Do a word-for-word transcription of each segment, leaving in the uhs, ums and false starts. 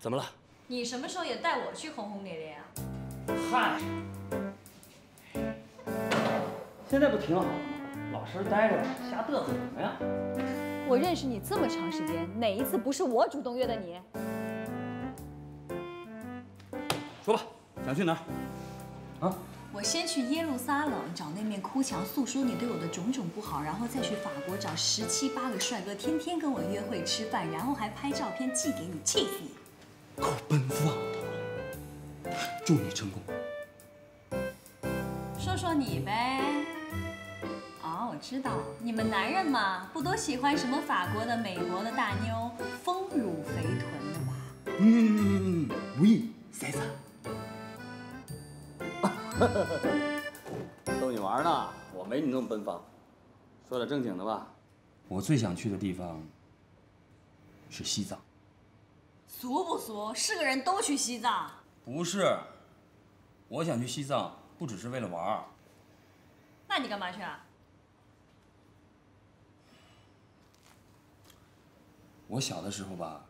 怎么了？你什么时候也带我去轰轰烈烈啊？嗨，现在不挺好吗？老实待着，瞎嘚瑟什么呀？我认识你这么长时间，哪一次不是我主动约的你？说吧，想去哪儿？啊？ 我先去耶路撒冷找那面哭墙，诉说你对我的种种不好，然后再去法国找十七八个帅哥，天天跟我约会吃饭，然后还拍照片寄给你，气死你！够奔放的，祝你成功。说说你呗。哦，我知道，你们男人嘛，不都喜欢什么法国的、美国的大妞，丰乳肥臀的吧？嗯 ，oui, c'est ça。 逗你玩呢，我没你那么奔放。说点正经的吧，我最想去的地方是西藏。俗不俗？是个人都去西藏。不是，我想去西藏不只是为了玩。那你干嘛去啊？我小的时候吧，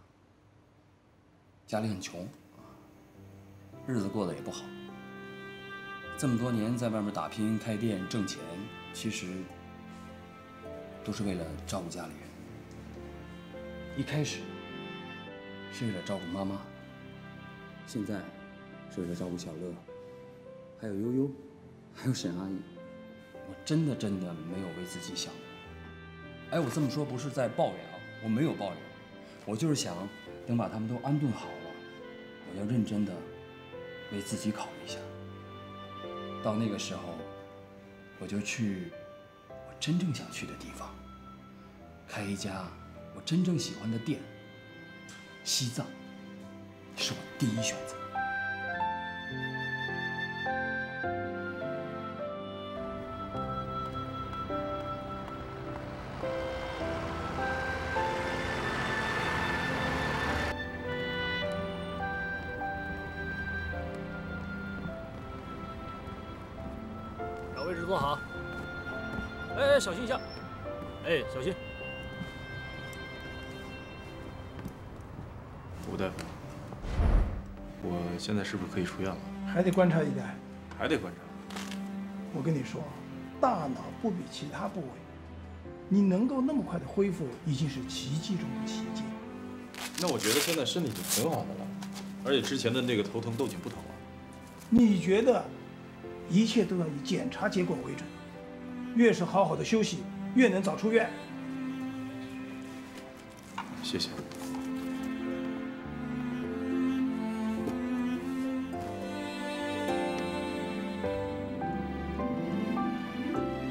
家里很穷，日子过得也不好。 这么多年在外面打拼、开店挣钱，其实都是为了照顾家里人。一开始是为了照顾妈妈，现在是为了照顾小乐，还有悠悠，还有沈阿姨。我真的真的没有为自己想。哎，我这么说不是在抱怨啊，我没有抱怨，我就是想等把他们都安顿好了，我要认真的为自己考虑一下。 到那个时候，我就去我真正想去的地方，开一家我真正喜欢的店。西藏是我第一选择。坐好，哎，小心一下，哎，小心。吴大夫，我现在是不是可以出院了？还得观察一代，还得观察。我跟你说，大脑不比其他部位，你能够那么快的恢复，已经是奇迹中的奇迹。那我觉得现在身体已经挺好的了，而且之前的那个头疼都已经不疼了。你觉得？ 一切都要以检查结果为准，越是好好的休息，越能早出院。谢谢。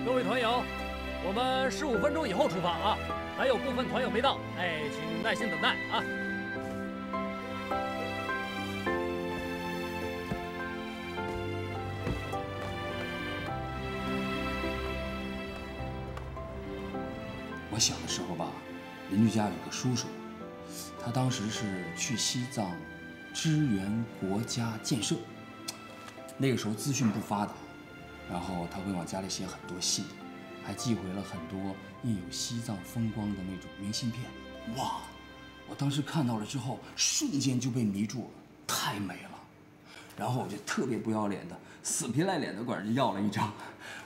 各位团友，我们十五分钟以后出发啊，还有部分团友没到，哎，请耐心等待啊。 我小的时候吧，邻居家有个叔叔，他当时是去西藏支援国家建设。那个时候资讯不发达，然后他会往家里写很多信，还寄回了很多印有西藏风光的那种明信片。哇！我当时看到了之后，瞬间就被迷住了，太美了。然后我就特别不要脸的，死皮赖脸的管人要了一张，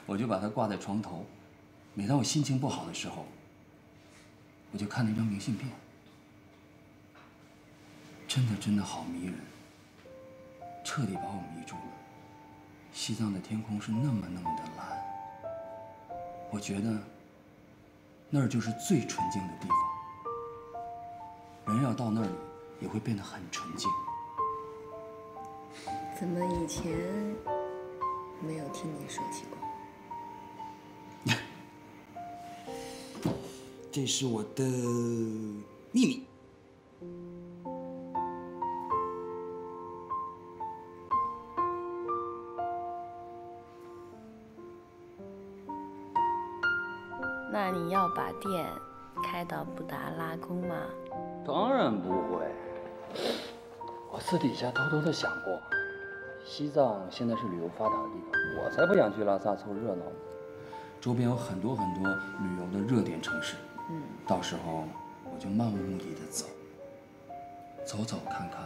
我就把它挂在床头。每当我心情不好的时候， 我就看那张明信片，真的真的好迷人，彻底把我迷住了。西藏的天空是那么那么的蓝，我觉得那儿就是最纯净的地方。人要到那里也会变得很纯净。怎么以前没有听你说起过？ 这是我的秘密。那你要把店开到布达拉宫吗？当然不会。我私底下偷偷的想过，西藏现在是旅游发达的地方，我才不想去拉萨凑热闹呢。周边有很多很多旅游的热点城市。 嗯，到时候我就漫无目的的走，走走看看，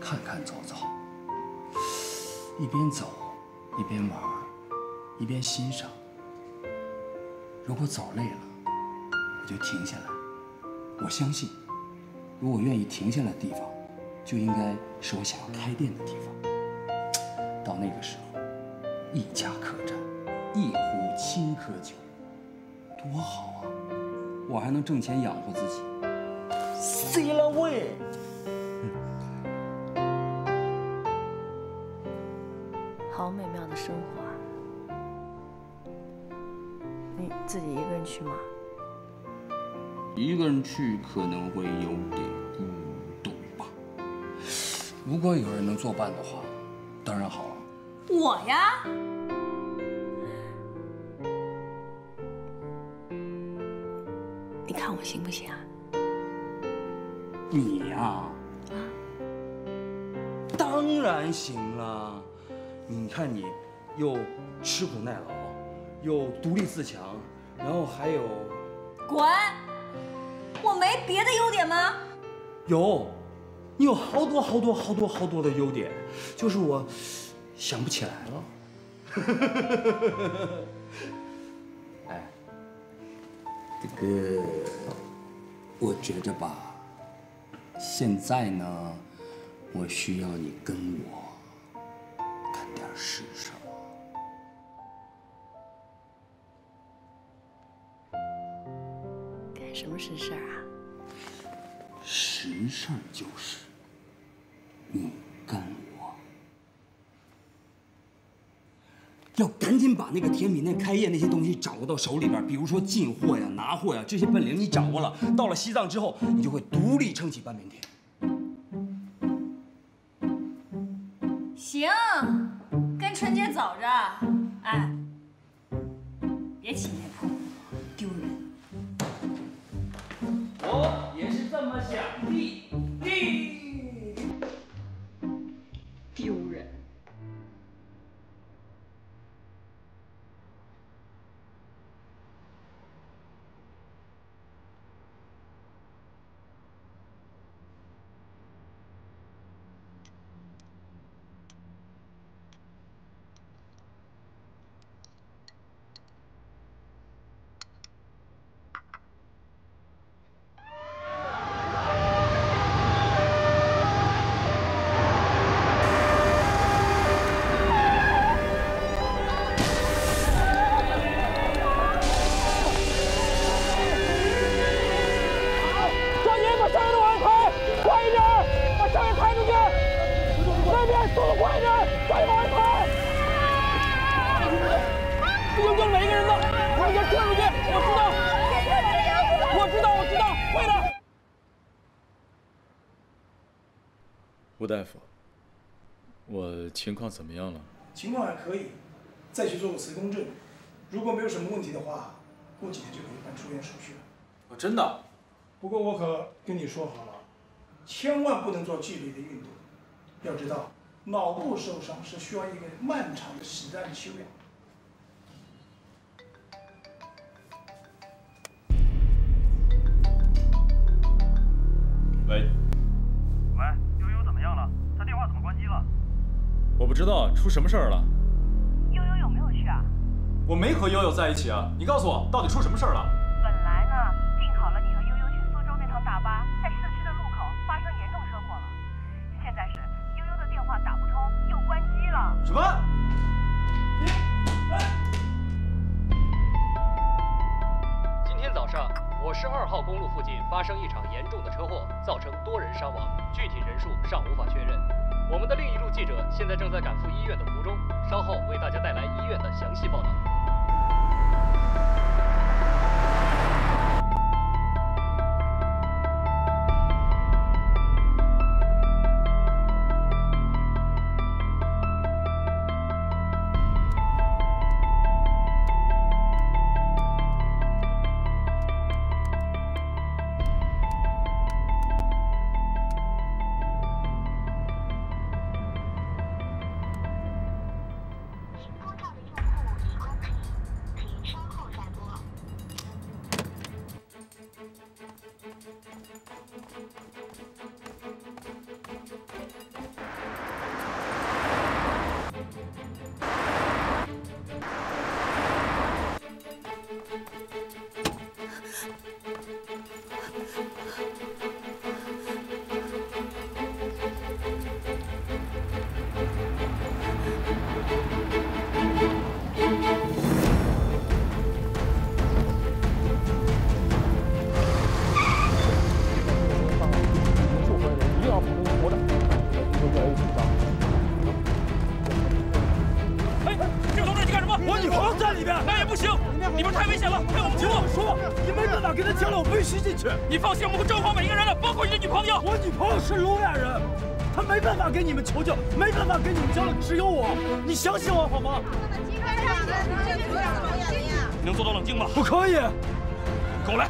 看看走走，一边走一边玩，一边欣赏。如果走累了，我就停下来。我相信，如果愿意停下来的地方，就应该是我想要开店的地方。到那个时候，一家客栈，一壶青稞酒，多好啊！我还能挣钱养活自己。C了喂！ 好美妙的生活啊！你自己一个人去吗？一个人去可能会有点孤独吧。如果有人能作伴的话，当然好了。我呀，你看我行不行啊？你呀，啊，当然行了。 你看你，又吃苦耐劳，又独立自强，然后还有，滚！我没别的优点吗？有，你有好多好多好多好多的优点，就是我想不起来了。哎，这个，我觉着吧，现在呢，我需要你跟我。 是什么？干什么实事啊？实事就是你跟我，要赶紧把那个甜品店开业那些东西掌握到手里边，比如说进货呀、拿货呀这些本领你掌握了，到了西藏之后，你就会独立撑起半边天。行。 春节走着，哎，别起那谱，丢人。我也是这么想的，丢人。大夫，我情况怎么样了？情况还可以，再去做个磁共振，如果没有什么问题的话，过几天就可以办出院手续了。哦，真的？不过我可跟你说好了，千万不能做剧烈的运动。要知道，脑部受伤是需要一个漫长的实战修养。 我不知道出什么事儿了。悠悠有没有去啊？我没和悠悠在一起啊！你告诉我，到底出什么事儿了？本来呢，定好了你和悠悠去苏州那趟大巴，在市区的路口发生严重车祸了。现在是悠悠的电话打不通，又关机了。什么？你，哎！今天早上，我市二号公路附近发生一场严重的车祸，造成多人伤亡，具体人数尚无法确认。 我们的另一路记者现在正在赶赴医院的途中，稍后为大家带来医院的详细报道。我女朋友在里面，那也不行，里面太危险了，陪我们进屋。说，你们在哪跟他讲了？我必须进去。你放心，我们会照顾每一个人的，包括你的女朋友。我女朋友是聋哑人，她没办法跟你们求救，没办法跟你们交流，只有我。你相信我好吗？你能做到冷静吗？我可以。跟我来。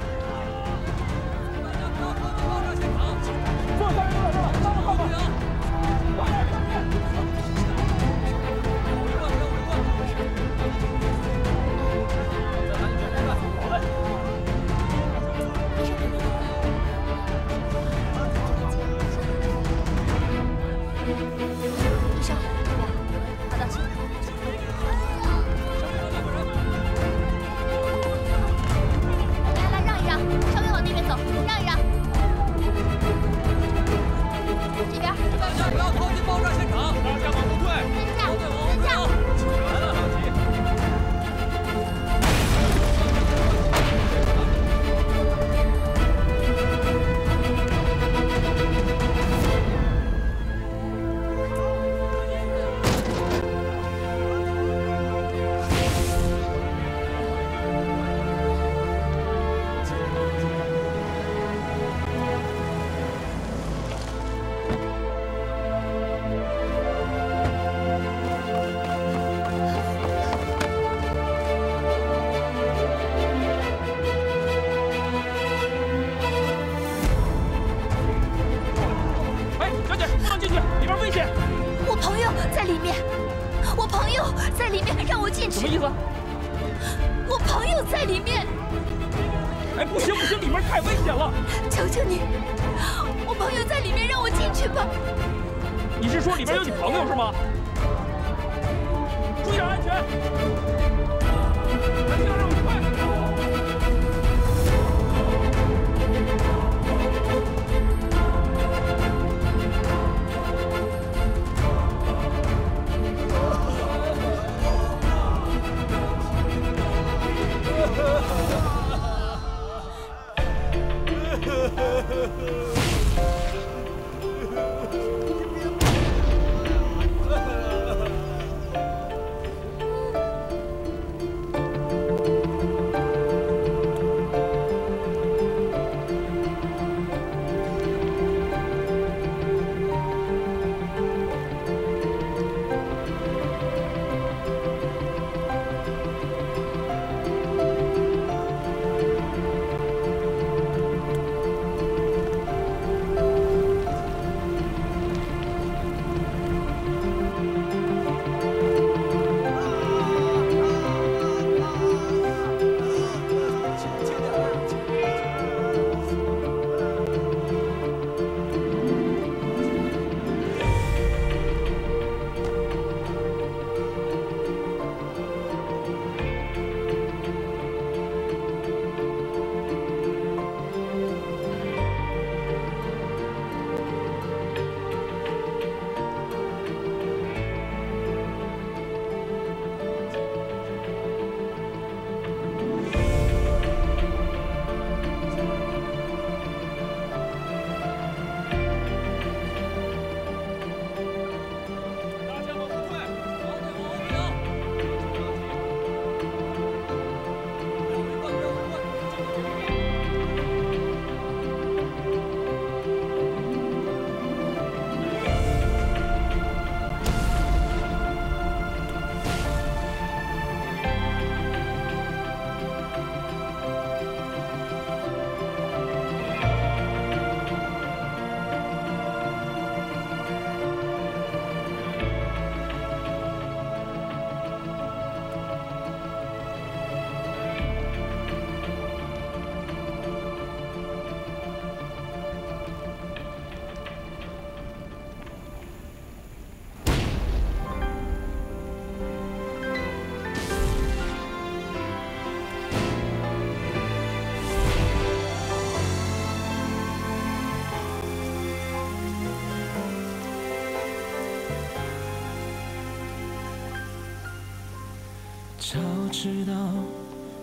早知道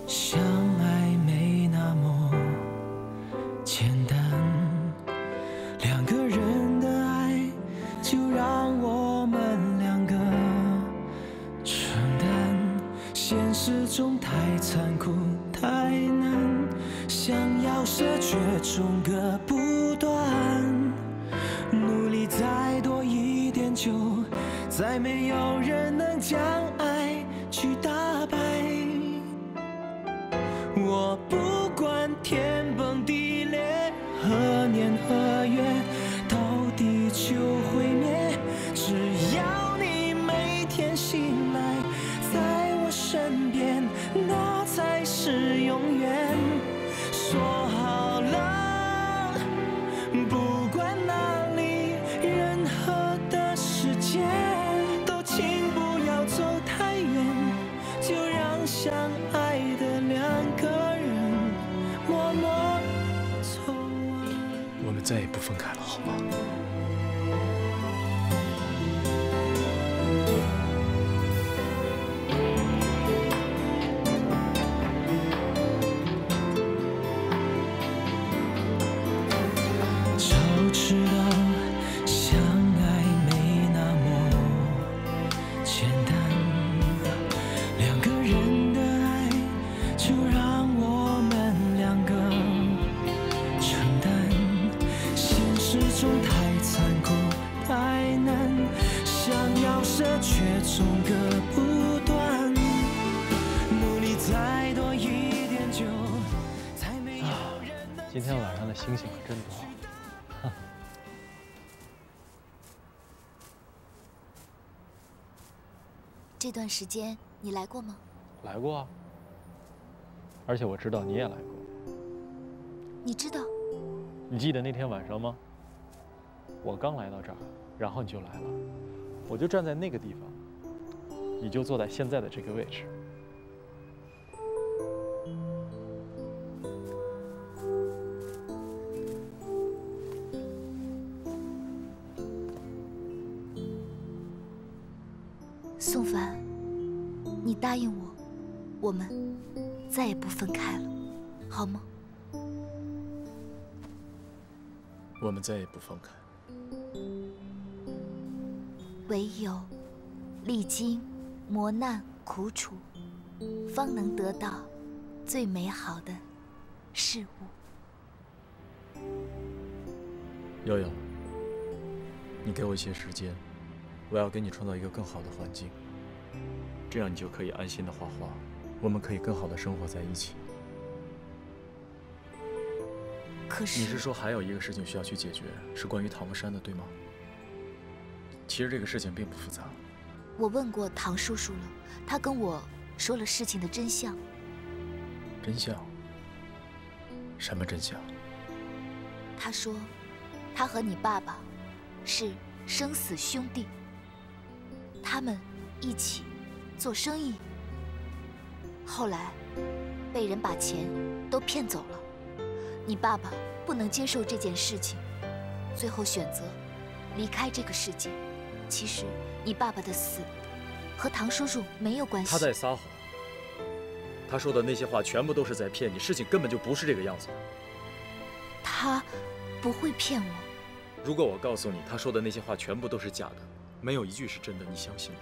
相爱没那么简单，两个人的爱就让我们两个承担。现实中太残酷，太难，想要舍却总隔不断，努力再多一点就，再没有人能将爱去打败。我不管天崩地裂，何年何月，到地球毁灭，只要你每天醒来。 在我身边，那才是永远。说好了，不管哪里，任何的时间，都请不要走太远，就让相爱的两个人默默走完。我们再也不分开了，好吗？ 知道相爱没那么简单，两个人的爱就让我们两个承担。现实中太残酷太难，想要舍却总隔不断，努力再多一点就才没有人能。今天晚上的星星可真多。 这段时间你来过吗？来过啊，而且我知道你也来过。你知道？你记得那天晚上吗？我刚来到这儿，然后你就来了，我就站在那个地方，你就坐在现在的这个位置。宋凡，你答应我，我们再也不分开了，好吗？我们再也不分开，唯有历经磨难苦楚，方能得到最美好的事物。悠悠，你给我一些时间。 我要给你创造一个更好的环境，这样你就可以安心的画画，我们可以更好的生活在一起。可是你是说还有一个事情需要去解决，是关于唐山的，对吗？其实这个事情并不复杂。我问过唐叔叔了，他跟我说了事情的真相。真相？什么真相？他说，他和你爸爸是生死兄弟。 他们一起做生意，后来被人把钱都骗走了。你爸爸不能接受这件事情，最后选择离开这个世界。其实你爸爸的死和唐叔叔没有关系。他在撒谎，他说的那些话全部都是在骗你，事情根本就不是这个样子。他不会骗我。如果我告诉你他说的那些话全部都是假的。 没有一句是真的，你相信吗？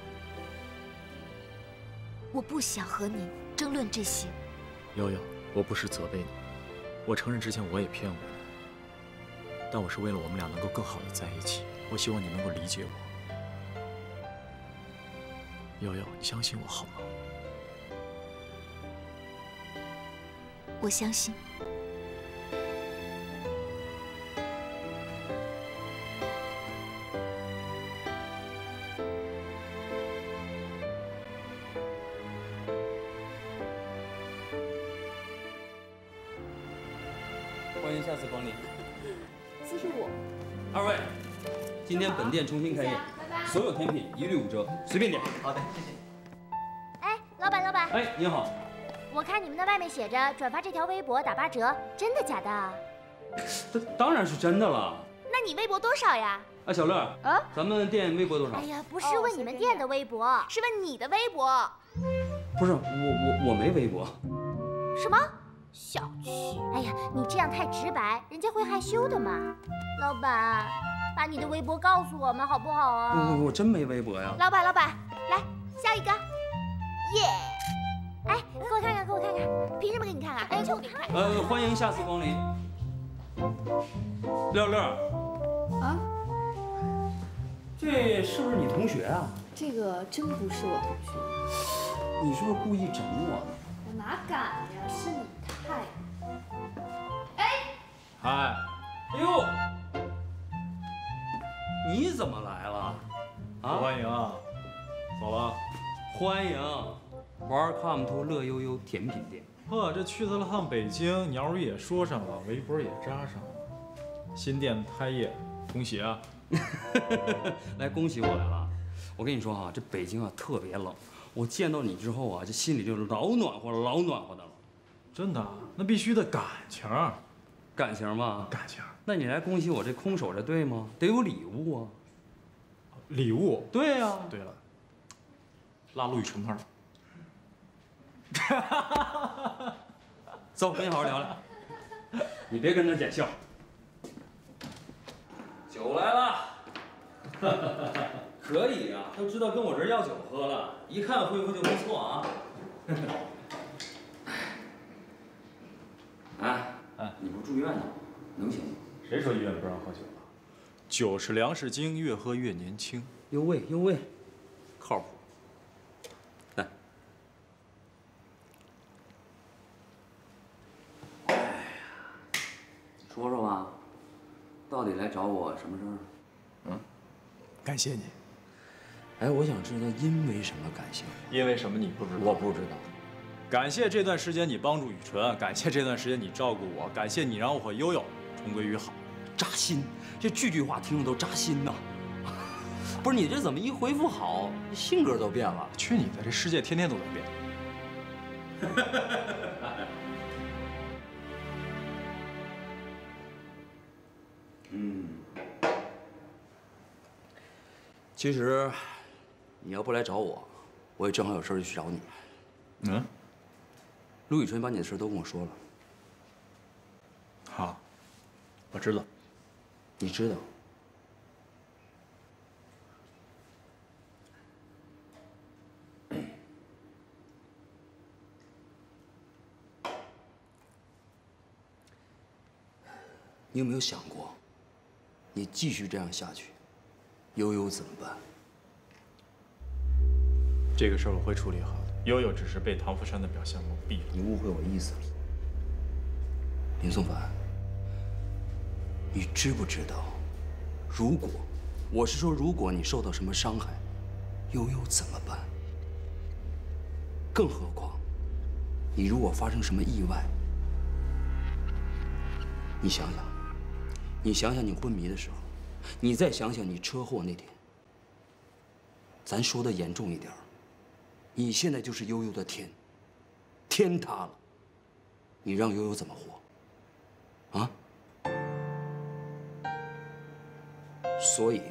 我不想和你争论这些。悠悠，我不是责备你，我承认之前我也骗过你，但我是为了我们俩能够更好的在一起，我希望你能够理解我。悠悠，你相信我好吗？我相信。 欢迎下次光临。四十五。二位，今天本店重新开业，所有甜品一律五折，随便点。好的，谢谢。哎，老板，老板。哎，您好。我看你们的外面写着转发这条微博打八折，真的假的啊？当然是真的了。那你微博多少呀？哎，小乐。啊？咱们店微博多少？哎呀，不是问你们店的微博，是问你的微博。不是，我我我没微博。什么？ 小气！哎呀，你这样太直白，人家会害羞的嘛。老板，把你的微博告诉我们好不好啊？我我真没微博呀。老板，老板，来下一个，耶！哎，给我看看，给我看看，凭什么给你看啊？哎，就给你看。呃，欢迎下次光临。乐乐。啊？这是不是你同学啊？这个真不是我同学。你是不是故意整我呢？我哪敢呀？是你太……哎。嗨。哎呦，你怎么来了？啊？欢迎啊。 走了，欢迎 ，Welcome to 乐悠悠甜品店。呵，这去了趟北京，鸟语也说上了，围脖也扎上了，新店开业，恭喜啊！来，恭喜我来了。我跟你说哈、啊，这北京啊特别冷，我见到你之后啊，这心里就老暖和了，老暖和的了。真的？那必须的，感情，感情嘛，感情。那你来恭喜我这空手这对吗？得有礼物啊。礼物？对呀、啊。对了。 拉陆羽成汤，走，跟你好好聊聊。你别跟着捡笑。酒来了，可以啊，都知道跟我这儿要酒喝了，一看恢复就不错啊。哎哎，你不住院呢，能行吗？谁说医院不让喝酒了？酒是粮食精，越喝越年轻。哟喂哟喂，靠谱。 说说吧，到底来找我什么事儿？嗯，感谢你。哎，我想知道因为什么感谢我？因为什么你不知道？我不知道。感谢这段时间你帮助雨纯，感谢这段时间你照顾我，感谢你让我和悠悠重归于好。扎心，这句句话听着都扎心呐。不是你这怎么一回复好，性格都变了？去你的！这世界天天都在变。嗯，其实你要不来找我，我也正好有事儿就去找你。嗯，陆雨春把你的事都跟我说了。好，我知道。你知道？你有没有想过？ 你继续这样下去，悠悠怎么办？这个事儿我会处理好的。悠悠只是被唐福山的表现蒙蔽了。你误会我意思了，林松凡。你知不知道，如果，我是说，如果你受到什么伤害，悠悠怎么办？更何况，你如果发生什么意外，你想想。 你想想你昏迷的时候，你再想想你车祸那天。咱说的严重一点，你现在就是悠悠的天，天塌了，你让悠悠怎么活？啊？所以，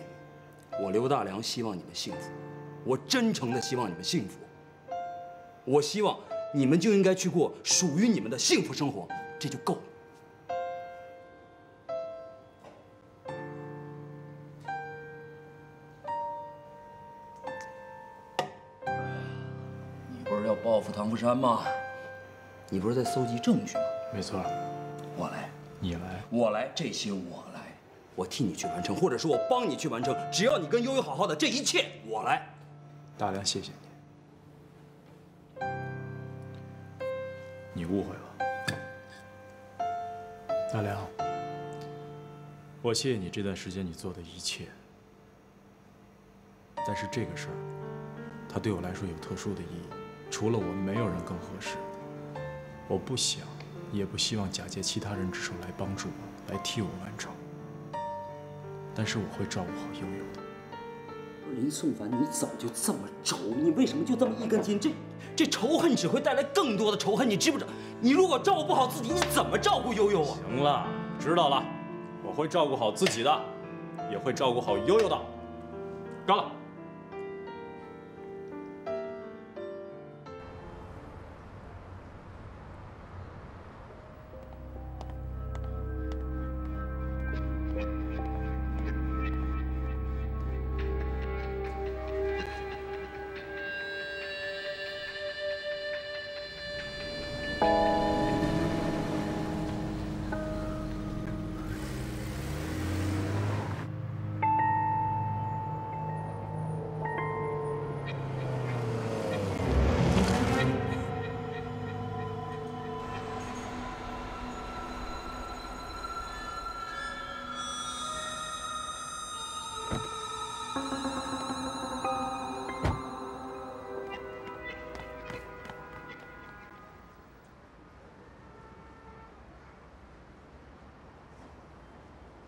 我刘大良希望你们幸福，我真诚的希望你们幸福，我希望你们就应该去过属于你们的幸福生活，这就够了。 报复唐福山吗？你不是在搜集证据吗？没错，我来，你来，我来，这些我来，我替你去完成，或者说我帮你去完成。只要你跟悠悠好好的，这一切我来。大良，谢谢你，你误会了。大良，我谢谢你这段时间你做的一切，但是这个事儿，它对我来说有特殊的意义。 除了我，没有人更合适。我不想，也不希望假借其他人之手来帮助我，来替我完成。但是我会照顾好悠悠的。林颂凡，你早就这么轴，你为什么就这么一根筋？这这仇恨只会带来更多的仇恨，你知不知道？你如果照顾不好自己，你怎么照顾悠悠啊？行了，知道了，我会照顾好自己的，也会照顾好悠悠的。干了！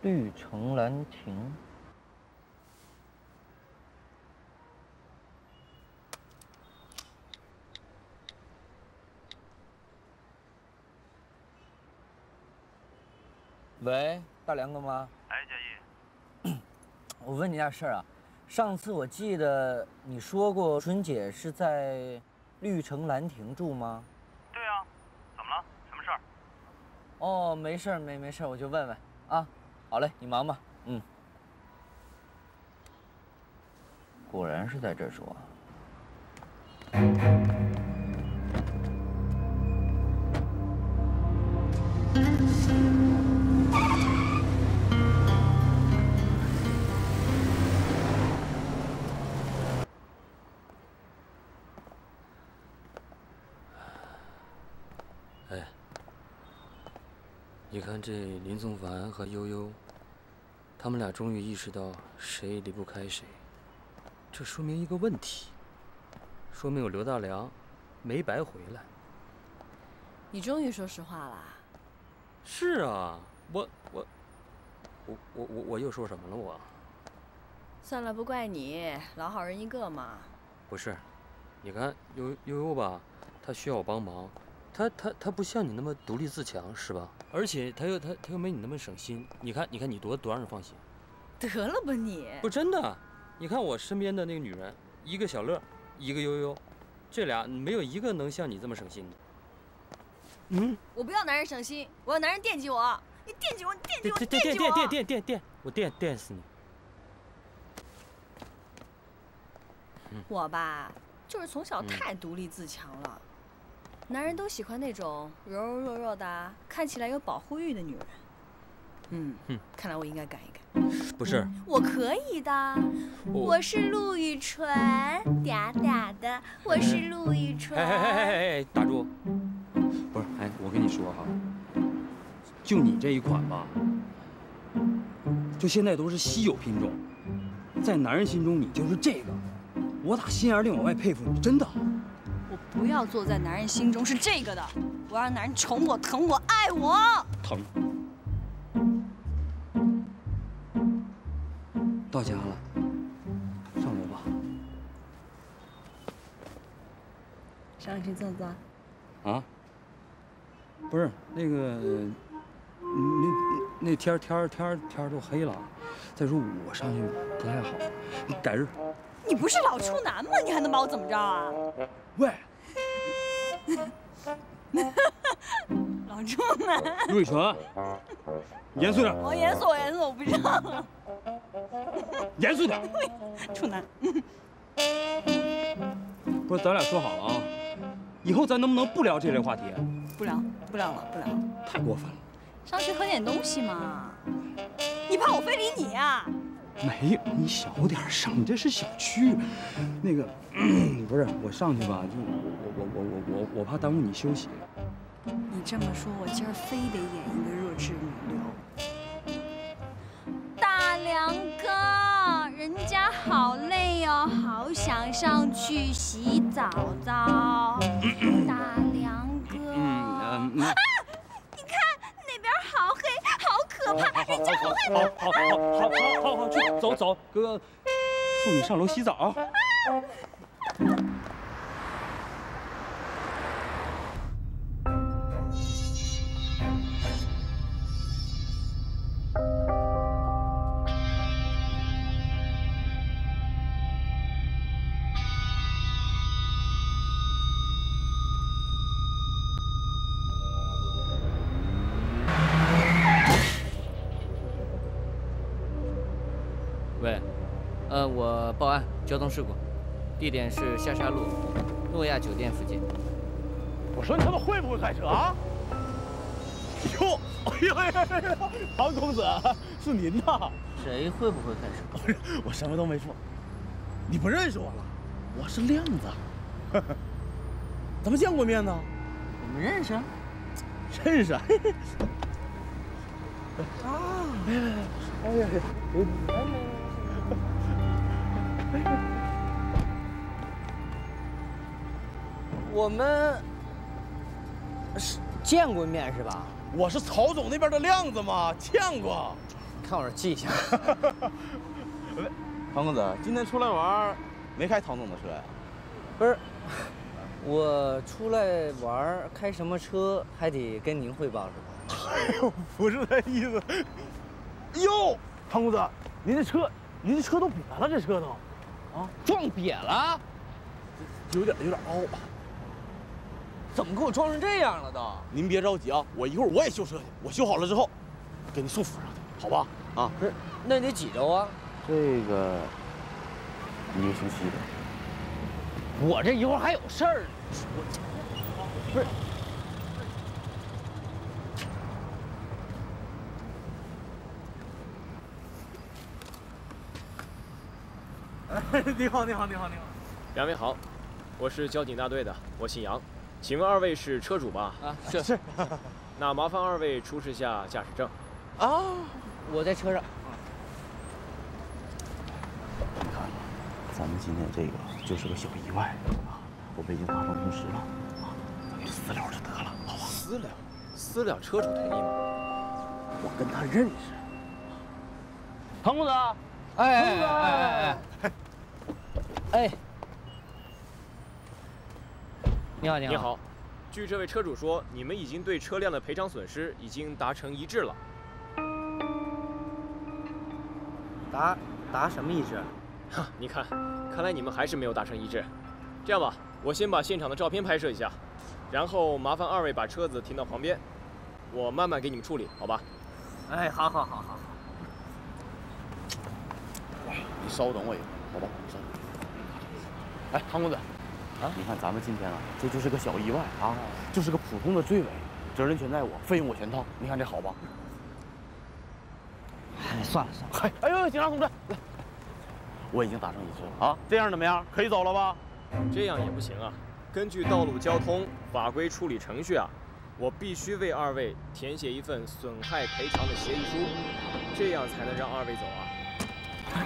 绿城兰亭。喂，大梁哥吗？哎，佳怡，我问你件事啊，上次我记得你说过春姐是在绿城兰亭住吗？对啊，怎么了？什么事儿？哦，没事儿，没没事儿，我就问问啊。 好嘞，你忙吧。嗯，果然是在这住啊。哎，你看这林颂凡和悠悠。 他们俩终于意识到谁离不开谁，这说明一个问题，说明我刘大梁没白回来。你终于说实话了。是啊，我我我我我我又说什么了我？算了，不怪你，老好人一个嘛。不是，你看悠悠悠吧，他需要我帮忙，他他他不像你那么独立自强，是吧？ 而且他又他他又没你那么省心，你看你看你多多让人放心，得了吧你！不真的，你看我身边的那个女人，一个小乐，一个悠悠，这俩没有一个能像你这么省心的。嗯，我不要男人省心，我要男人惦记我，你惦记我，你惦记我，惦记我，惦惦惦惦，我惦惦死你！我吧，就是从小太独立自强了。 男人都喜欢那种柔柔弱弱的、看起来有保护欲的女人。嗯，哼，看来我应该改一改。不是，我可以的。我是陆羽纯，嗲嗲的。我是陆羽纯。哎哎哎哎！打住！不是，哎，我跟你说哈，就你这一款吧，就现在都是稀有品种，在男人心中你就是这个。我打心眼里往外佩服你，真的。 不要做在男人心中是这个的，我要让男人宠我、疼我、爱我。疼。到家了，上楼吧。上去坐坐。啊？不是那个，那那天天天天都黑了。再说我上去不太好，你改日。 你不是老处男吗？你还能把我怎么着啊？喂，老处男，陆雨纯，严肃点。我严肃，我严肃，我不知道了。严肃点。处男，不是咱俩说好了啊，以后咱能不能不聊这类话题？不聊，不聊了，不聊了。太过分了。上去喝点东西嘛。你怕我非礼你啊？ 没有，你小点声，你这是小区。那个，不是我上去吧，就我我我我我我怕耽误你休息。你这么说，我今儿非得演一个弱智女流。大梁哥，人家好累哦，好想上去洗澡澡。大梁哥，啊，你看那边好黑，好可怕，人家好害怕。 好，好，好，好，好，去走走，哥哥送你上楼洗澡啊！报案，交通事故，地点是下沙路诺亚酒店附近。我说你他妈会不会开车啊？哟，哎呦哎呦哎呦，庞公子是您呐？谁会不会开车？我什么都没说，你不认识我了？我是亮子，呵呵咱们见过面呢？我们认识？认识？啊！哎呀哎呀哎呀！ 我们是见过面是吧？我是曹总那边的亮子嘛，见过。看我这记性。胖公子，今天出来玩没开唐总的车呀？不是，我出来玩开什么车还得跟您汇报是吧？哎呦，不是那意思。哟，胖公子，您这车，您这车都瘪了，这车都，啊，撞瘪了，有点有点凹。 怎么给我撞成这样了都？您别着急啊，我一会儿我也修车去，我修好了之后，给你送府上去，好吧？啊，不是，那得几周啊？这个一个星期吧。我这一会儿还有事儿呢。不是，哎，你好，你好，你好，你好。两位好，我是交警大队的，我姓杨。 请问二位是车主吧？啊，是是。那麻烦二位出示下驾驶证。啊，我在车上。你看，咱们今天这个就是个小意外啊！我们已经打上通知了啊，咱们私了就得了，好吧？私了，私了，车主同意吗？我跟他认识。彭公子，哎哎哎哎，哎。 你好，你好。你好，据这位车主说，你们已经对车辆的赔偿损失已经达成一致了。达达什么一致？哈，你看，看来你们还是没有达成一致。这样吧，我先把现场的照片拍摄一下，然后麻烦二位把车子停到旁边，我慢慢给你们处理，好吧？哎，好好好好好。你稍等我一会儿，好吧？稍等。哎，唐公子。 啊！你看，咱们今天啊，这就是个小意外啊，就是个普通的追尾，责任全在我，费用我全掏。你看这好吧？哎，算了算了。哎，哎呦，警察同志，来，我已经达成一致了啊，这样怎么样？可以走了吧？这样也不行啊！根据道路交通法规处理程序啊，我必须为二位填写一份损害赔偿的协议书，这样才能让二位走啊。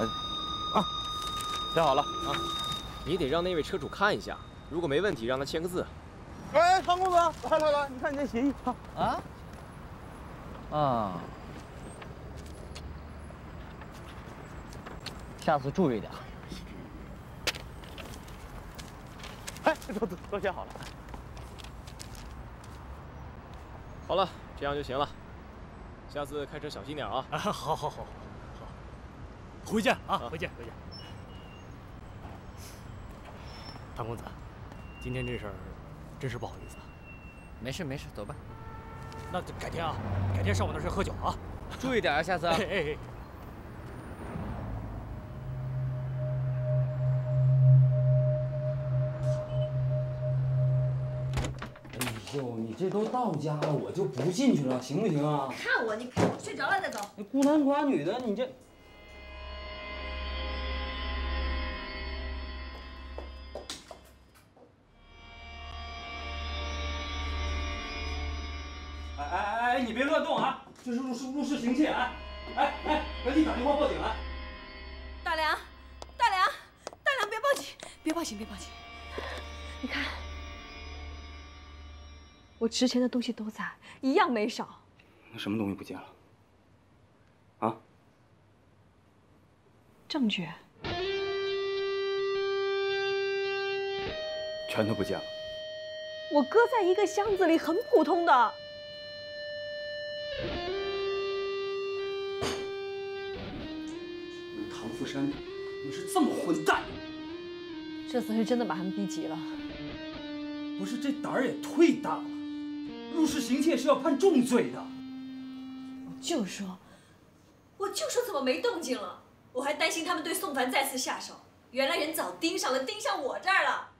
呃，啊。 写好了啊，你得让那位车主看一下，如果没问题，让他签个字。哎，唐公子，来来来，你看你这协议啊啊！下次注意点。哎，都都都写好了。好了，这样就行了。下次开车小心点啊！啊，好好好好好，回见啊，回见回见。 唐公子，今天这事儿真是不好意思啊。没事没事，走吧。那改天啊，改天上我那儿去喝酒啊，注意点啊，下次啊。哎哎哎 哟，你这都到家了，我就不进去了，行不行啊？看我，你看我睡着了再走。你孤男寡女的，你这。 你别乱动啊！这是入室入室行窃案！哎哎，赶紧打电话报警啊！大梁，大梁，大梁，别报警！别报警！别报警！你看，我值钱的东西都在，一样没少。那什么东西不见了？啊？证据？全都不见了。我搁在一个箱子里，很普通的。 唐富山，你是这么混蛋！这次是真的把他们逼急了。不是，这胆儿也忒大了。入室行窃是要判重罪的。我就说，我就说怎么没动静了？我还担心他们对宋凡再次下手，原来人早盯上了，盯上我这儿了。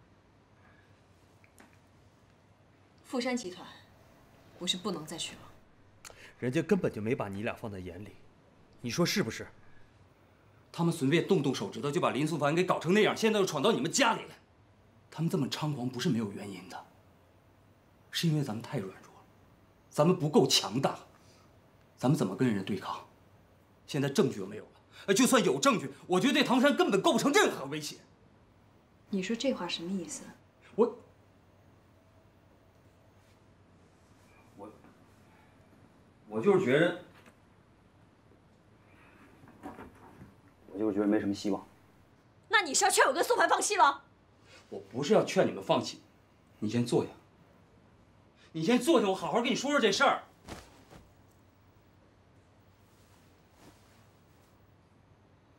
富山集团，我是不能再去了。 人家根本就没把你俩放在眼里，你说是不是？他们随便动动手指头就把林素凡给搞成那样，现在又闯到你们家里来，他们这么猖狂不是没有原因的，是因为咱们太软弱了，咱们不够强大，咱们怎么跟人家对抗？现在证据又没有了，就算有证据，我觉得对唐山根本构不成任何威胁。你说这话什么意思？我。 我我就是觉得，我就是觉得没什么希望。那你是要劝我跟苏凡放弃了？我不是要劝你们放弃，你先坐下，你先坐下，我好好跟你说说这事儿。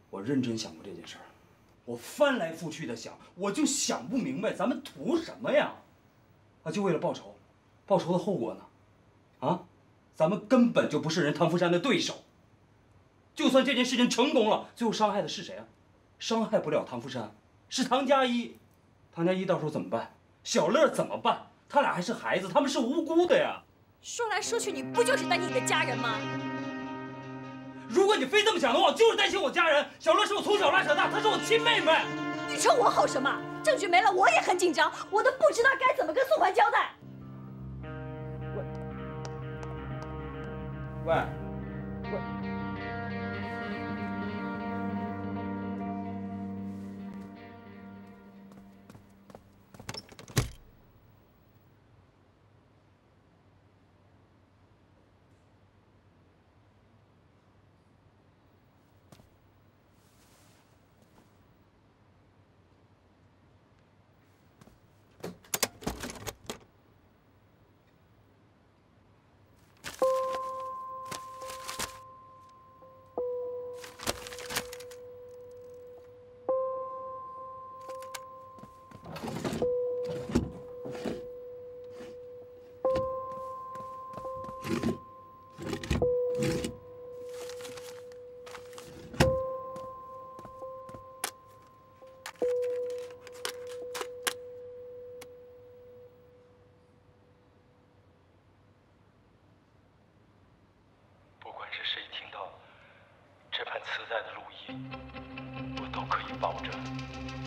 我认真想过这件事儿，我翻来覆去的想，我就想不明白咱们图什么呀？啊，就为了报仇，报仇的后果呢？啊，咱们根本就不是人唐福山的对手。就算这件事情成功了，最后伤害的是谁啊？伤害不了唐福山，是唐佳一。唐佳一到时候怎么办？小乐怎么办？他俩还是孩子，他们是无辜的呀。说来说去，你不就是担心你的家人吗？ 如果你非这么想的话，我就是担心我家人。小乐是我从小拉扯大，她是我亲妹妹。你冲我吼什么？证据没了，我也很紧张，我都不知道该怎么跟苏环交代。喂，喂，喂，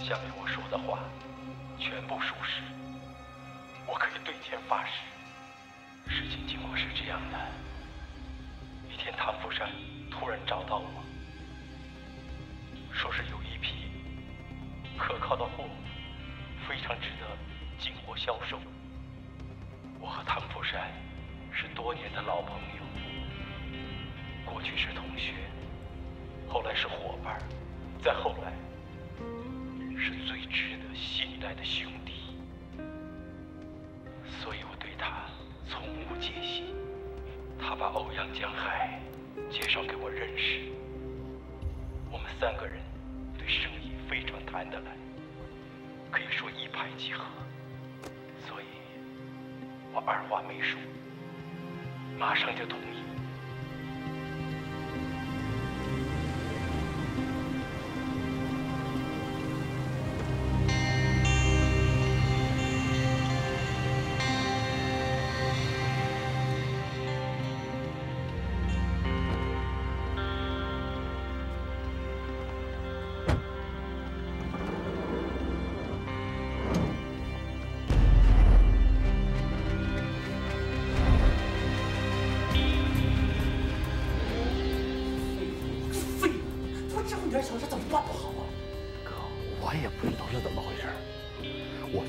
下面我说的话全部属实，我可以对天发誓。事情经过是这样的：一天，唐福山突然找到我，说是有一批可靠的货物，非常值得进货销售。我和唐福山是多年的老朋友，过去是同学，后来是伙伴，再后来。 是最值得信赖的兄弟，所以我对他从无戒心。他把欧阳江海介绍给我认识，我们三个人对生意非常谈得来，可以说一拍即合。所以，我二话没说，马上就同意。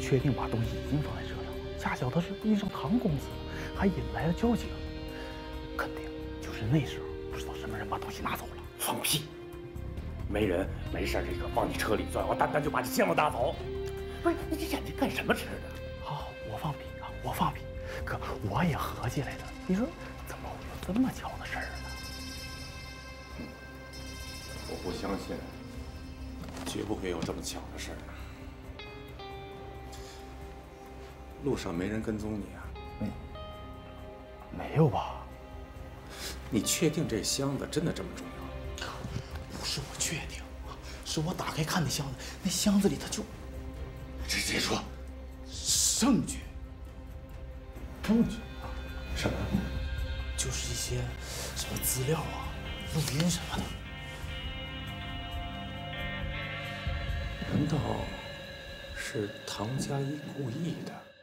确定把东西已经放在车上了，恰巧他是遇上唐公子，还引来了交警，肯定就是那时候不知道什么人把东西拿走了。放屁！没人没事，这个往你车里钻，我单单就把你箱子打走。不是你这眼睛干什么吃的？好，我放屁啊，我放屁！哥，我也合计来着，你说怎么会有这么巧的事儿呢？我不相信，绝不会有这么巧的事儿。 路上没人跟踪你啊？没，没有吧？你确定这箱子真的这么重要？不是我确定，是我打开看那箱子，那箱子里它就……直接说，证据。证据？什么？就是一些什么资料啊、录音什么的。难道是唐佳一故意的？